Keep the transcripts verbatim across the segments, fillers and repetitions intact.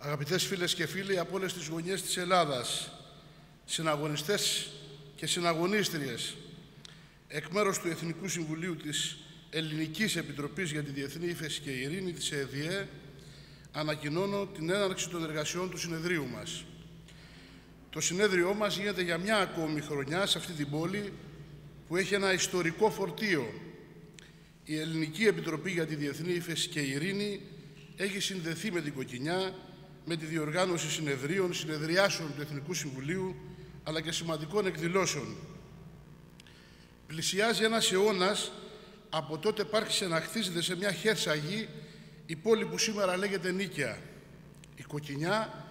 Αγαπητές φίλες και φίλοι από όλες τις γωνιές της Ελλάδας, συναγωνιστές και συναγωνίστριες, εκ μέρους του Εθνικού Συμβουλίου της Ελληνικής Επιτροπής για τη Διεθνή Ύφεση και Ειρήνη της ΕΔΙΕ, ανακοινώνω την έναρξη των εργασιών του συνεδρίου μας. Το συνέδριό μας γίνεται για μια ακόμη χρονιά σε αυτή την πόλη που έχει ένα ιστορικό φορτίο. Η Ελληνική Επιτροπή για τη Διεθνή Ύφεση και Ειρήνη έχει συνδεθεί με την Κοκκινιά, με τη διοργάνωση συνεδρίων, συνεδριάσεων του Εθνικού Συμβουλίου, αλλά και σημαντικών εκδηλώσεων. Πλησιάζει ένας αιώνας από τότε πάρχισε να χτίζεται σε μια χέρσα γη η πόλη που σήμερα λέγεται Νίκαια. Η Κοκκινιά,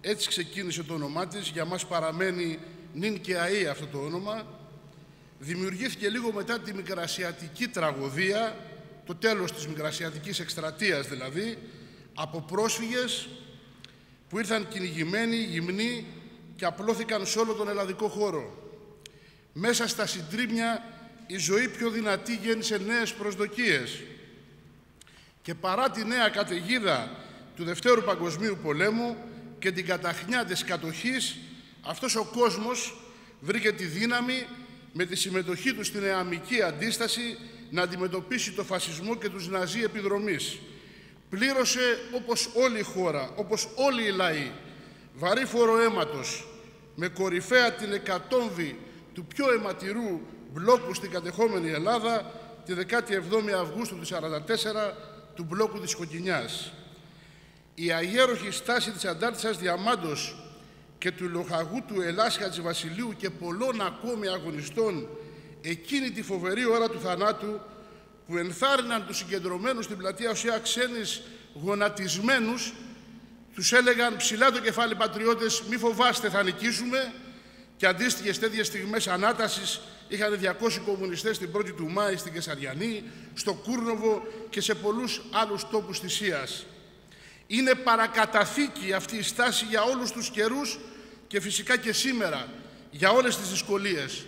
έτσι ξεκίνησε το όνομά της, για μας παραμένει Νινκαιαΐ αυτό το όνομα, δημιουργήθηκε λίγο μετά τη μικρασιατική τραγωδία, το τέλος της μικρασιατικής εκστρατείας δηλαδή, από πρόσφυγες που ήρθαν κυνηγημένοι, γυμνοί και απλώθηκαν σε όλο τον ελλαδικό χώρο. Μέσα στα συντρίμμια η ζωή πιο δυνατή γέννησε νέες προσδοκίες. Και παρά τη νέα καταιγίδα του Δευτέρου Παγκοσμίου Πολέμου και την καταχνιά της κατοχής, αυτός ο κόσμος βρήκε τη δύναμη με τη συμμετοχή του στην εαμική αντίσταση να αντιμετωπίσει το φασισμό και τους ναζί επιδρομής. Πλήρωσε, όπως όλη η χώρα, όπως όλοι οι λαοί, βαρύ φόρο αίματος, με κορυφαία την εκατόμβη του πιο αιματηρού μπλόκου στην κατεχόμενη Ελλάδα, τη δεκάτη εβδόμη Αυγούστου του χίλια εννιακόσια σαράντα τέσσερα, του μπλόκου της Κοκκινιάς. Η αγέροχη στάση της Αντάρτισσας Διαμάντος και του λοχαγού του Ελλάς Χατζηβασιλείου και πολλών ακόμη αγωνιστών εκείνη τη φοβερή ώρα του θανάτου που ενθάρρυναν τους συγκεντρωμένους στην πλατεία Οσία Ξένης γονατισμένους, τους έλεγαν ψηλά το κεφάλι πατριώτες, μη φοβάστε θα νικήσουμε, και αντίστοιχες τέτοιες στιγμές ανάτασης είχαν διακόσιοι κομμουνιστές την πρώτη του Μάη στην Κεσαριανή, στο Κούρνοβο και σε πολλούς άλλους τόπους της Ίας. Είναι παρακαταθήκη αυτή η στάση για όλους τους καιρούς και φυσικά και σήμερα, για όλες τις δυσκολίες.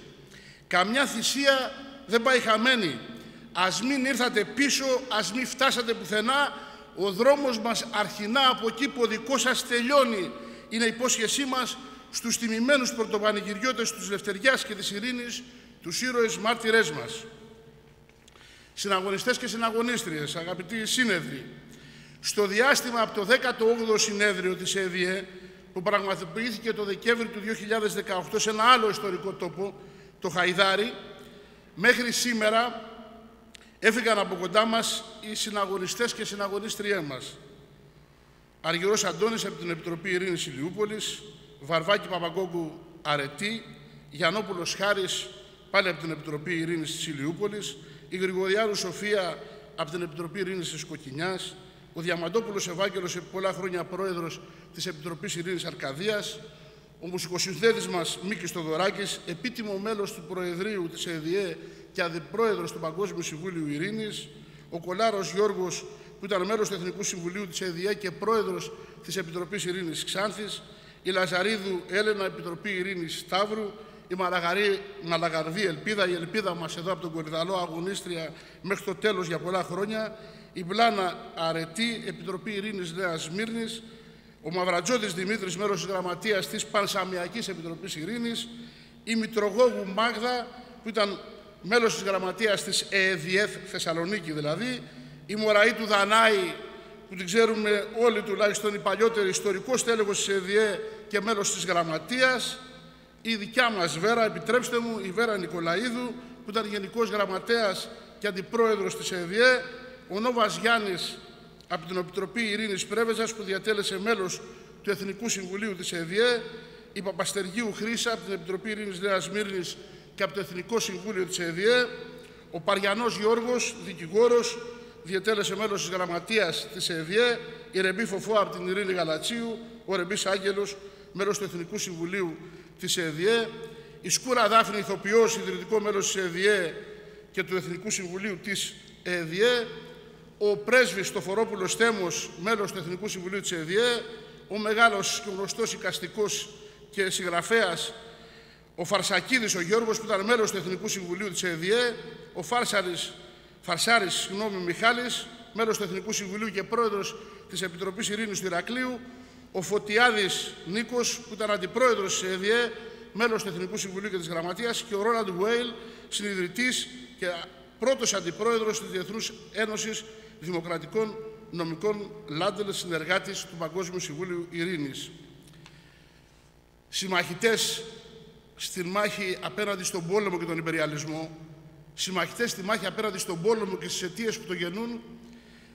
Καμιά θυσία δεν πάει χαμένη. Ας μην ήρθατε πίσω, ας μην φτάσατε πουθενά. Ο δρόμος μας αρχινά από εκεί που ο δικός σας τελειώνει. Είναι η υπόσχεσή μας στους τιμημένους πρωτοπανηγυριώτες της Λευτεριάς και της Ειρήνης, τους ήρωες μάρτυρές μας. Συναγωνιστές και συναγωνίστριες, αγαπητοί σύνεδροι, στο διάστημα από το δέκατο όγδοο συνέδριο της ΕΔΙΕ, που πραγματοποιήθηκε το Δεκέμβρη του δύο χιλιάδες δεκαοκτώ σε ένα άλλο ιστορικό τόπο, το Χαϊδάρι, μέχρι σήμερα έφυγαν από κοντά μας οι συναγωνιστές και συναγωνίστριές μας. Αργυρός Αντώνης από την Επιτροπή Ειρήνης Ηλιούπολης, Βαρβάκη Παπαγκόγκου Αρετή, Γιαννόπουλος Χάρης πάλι από την Επιτροπή Ειρήνης της Ηλιούπολης, η Γρηγοριάδου Σοφία από την Επιτροπή Ειρήνης της Κοκκινιάς, ο Διαμαντόπουλος Ευάγγελος, επί πολλά χρόνια πρόεδρος της Επιτροπής Ειρήνης Αρκαδίας, ο μουσικοσυνθέτης μας Μίκης Θεοδωράκης, επίτιμο μέλος του Προεδρείου της ΕΔΙΕ και αντιπρόεδρος του Παγκόσμιου Συμβουλίου Ειρήνης, ο Κολάρος Γιώργος, που ήταν μέλος του Εθνικού Συμβουλίου της ΕΔΙΕ και πρόεδρος της Επιτροπής Ειρήνης Ξάνθης, η Λαζαρίδου Έλενα, Επιτροπή Ειρήνης Σταύρου, η Μαλαγαρδή Ελπίδα, η ελπίδα μας εδώ από τον Κορυδαλό, αγωνίστρια μέχρι το τέλος για πολλά χρόνια, η Μπλάνα Αρετή, Επιτροπή Ειρήνης Νέας Σμύρνης, ο Μαυρατζώτης Δημήτρης, μέρος της Γραμματείας της Πανσαμιακής Επιτροπής Ειρήνης, η Μητρογόγου Μάγδα, που ήταν μέλος της Γραμματείας της ΕΕΔΥΕ, Θεσσαλονίκη δηλαδή, η Μωραΐτου του Δανάη, που την ξέρουμε όλοι τουλάχιστον οι παλιότεροι, ιστορικός τέλεχος της ΕΔΙΕ και μέλος της Γραμματείας, η δικιά μας Βέρα, επιτρέψτε μου, η Βέρα Νικολαίδου, που ήταν Γενικός Γραμματέας και Αντιπρόεδρος της ΕΔΙΕ, ο Νόβας Γιάννης από την Επιτροπή Ειρήνης Πρέβεζας, που διατέλεσε μέλος του Εθνικού Συμβουλίου της ΕΔΙΕ, η Παπαστεργίου Χρύσα από την Επιτροπή Ειρήνης Νέας Σμύρνης και από το Εθνικό Συμβούλιο της ΕΔΙΕ, ο Παριανός Γιώργος, δικηγόρος, διατέλεσε μέλος της Γραμματείας της ΕΔΙΕ, η Ρεμπή Φοφό από την Ειρήνη Γαλατσίου, ο Ρεμπής Άγγελος, μέλος του Εθνικού Συμβουλίου της ΕΔΙΕ, η Σκούρα Δάφνη, ηθοποιός, ιδρυτικό μέλος της ΕΔΙΕ και του Εθνικού Συμβουλίου της ΕΔΙΕ, ο πρέσβης Στοφορόπουλος Θέμος, μέλος του Εθνικού Συμβουλίου της ΕΔΙΕ, ο μεγάλος και γνωστός οικαστικός και συγγραφέας, ο Φαρσακίδης ο Γιώργος, που ήταν μέλος του Εθνικού Συμβουλίου της ΕΔΙΕ, ο Φάρσαρης, Φαρσάρης συγγνώμη, Μιχάλης, μέλος του Εθνικού Συμβουλίου και πρόεδρος της Επιτροπής Ειρήνης του Ηρακλείου, ο Φωτιάδης Νίκος, που ήταν αντιπρόεδρος της ΕΔΙΕ, μέλος του Εθνικού Συμβουλίου και της Γραμματείας, και ο Ρόναντ Γουέιλ, συνειδητής και πρώτος αντιπρόεδρος της Διεθνούς Ένωσης Δημοκρατικών Νομικών Λάντελ, συνεργάτης του Παγκόσμιου Συμβούλιου Ειρήνης. Συμμαχητές στη μάχη απέναντι στον πόλεμο και τον υπεριαλισμό, συμμαχητές στη μάχη απέναντι στον πόλεμο και στις αιτίες που το γεννούν,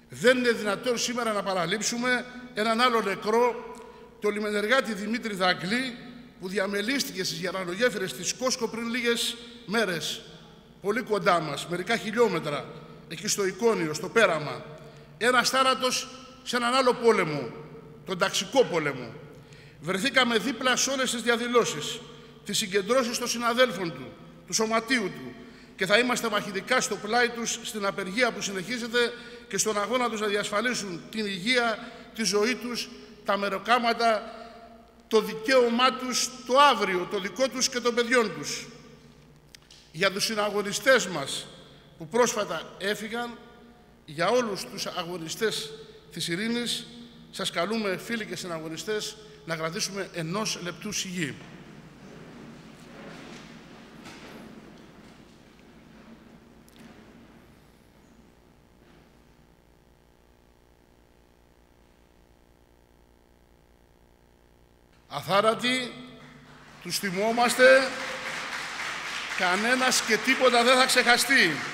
δεν είναι δυνατόν σήμερα να παραλείψουμε έναν άλλο νεκρό, το λιμενεργάτη Δημήτρη Δαγκλή, που διαμελίστηκε στις γερανογέφυρες της Κόσκο πριν λίγες μέρες, πολύ κοντά μας, μερικά χιλιόμετρα, εκεί στο Εικόνιο, στο Πέραμα. Ένας θάνατος σε έναν άλλο πόλεμο, τον ταξικό πόλεμο. Βρεθήκαμε δίπλα σε όλες τις διαδηλώσεις, τις συγκεντρώσεις των συναδέλφων του, του σωματείου του, και θα είμαστε μαχητικά στο πλάι τους στην απεργία που συνεχίζεται και στον αγώνα τους να διασφαλίσουν την υγεία, τη ζωή τους, τα μεροκάματα, το δικαίωμά τους, το αύριο, το δικό τους και των παιδιών τους. Για τους συναγωνιστές μας που πρόσφατα έφυγαν, για όλους τους αγωνιστές της ειρήνης, σας καλούμε, φίλοι και συναγωνιστές, να κρατήσουμε ενός λεπτού σιγή. Αθάρατοι, τους θυμόμαστε, κανένας και τίποτα δεν θα ξεχαστεί.